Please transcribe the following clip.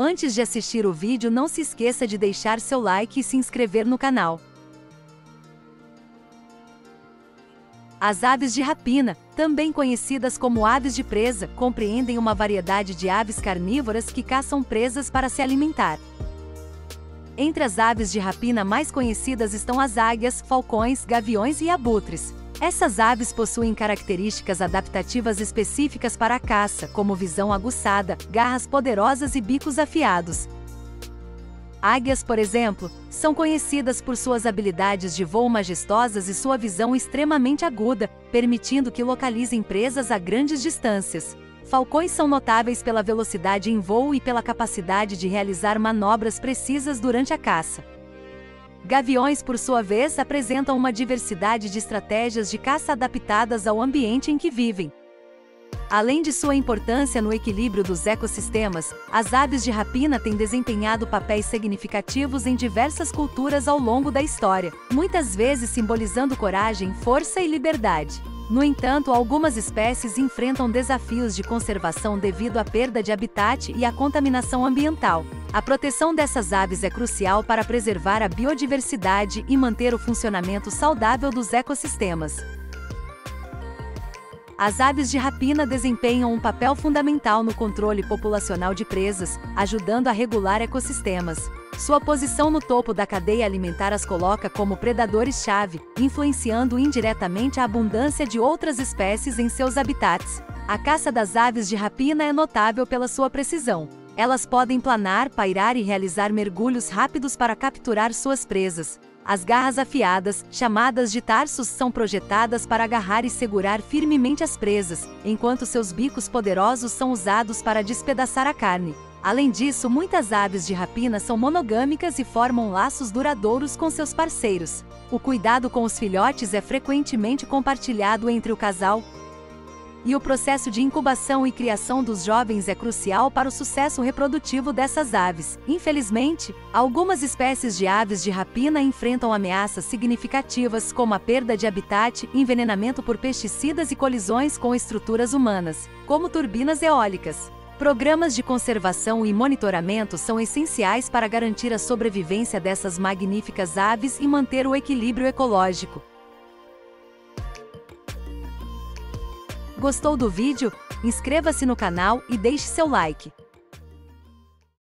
Antes de assistir o vídeo, não se esqueça de deixar seu like e se inscrever no canal. As aves de rapina, também conhecidas como aves de presa, compreendem uma variedade de aves carnívoras que caçam presas para se alimentar. Entre as aves de rapina mais conhecidas estão as águias, falcões, gaviões e abutres. Essas aves possuem características adaptativas específicas para a caça, como visão aguçada, garras poderosas e bicos afiados. Águias, por exemplo, são conhecidas por suas habilidades de voo majestosas e sua visão extremamente aguda, permitindo que localizem presas a grandes distâncias. Falcões são notáveis pela velocidade em voo e pela capacidade de realizar manobras precisas durante a caça. Gaviões, por sua vez, apresentam uma diversidade de estratégias de caça adaptadas ao ambiente em que vivem. Além de sua importância no equilíbrio dos ecossistemas, as aves de rapina têm desempenhado papéis significativos em diversas culturas ao longo da história, muitas vezes simbolizando coragem, força e liberdade. No entanto, algumas espécies enfrentam desafios de conservação devido à perda de habitat e à contaminação ambiental. A proteção dessas aves é crucial para preservar a biodiversidade e manter o funcionamento saudável dos ecossistemas. As aves de rapina desempenham um papel fundamental no controle populacional de presas, ajudando a regular ecossistemas. Sua posição no topo da cadeia alimentar as coloca como predadores-chave, influenciando indiretamente a abundância de outras espécies em seus habitats. A caça das aves de rapina é notável pela sua precisão. Elas podem planar, pairar e realizar mergulhos rápidos para capturar suas presas. As garras afiadas, chamadas de tarsos, são projetadas para agarrar e segurar firmemente as presas, enquanto seus bicos poderosos são usados para despedaçar a carne. Além disso, muitas aves de rapina são monogâmicas e formam laços duradouros com seus parceiros. O cuidado com os filhotes é frequentemente compartilhado entre o casal, e o processo de incubação e criação dos jovens é crucial para o sucesso reprodutivo dessas aves. Infelizmente, algumas espécies de aves de rapina enfrentam ameaças significativas como a perda de habitat, envenenamento por pesticidas e colisões com estruturas humanas, como turbinas eólicas. Programas de conservação e monitoramento são essenciais para garantir a sobrevivência dessas magníficas aves e manter o equilíbrio ecológico. Gostou do vídeo? Inscreva-se no canal e deixe seu like.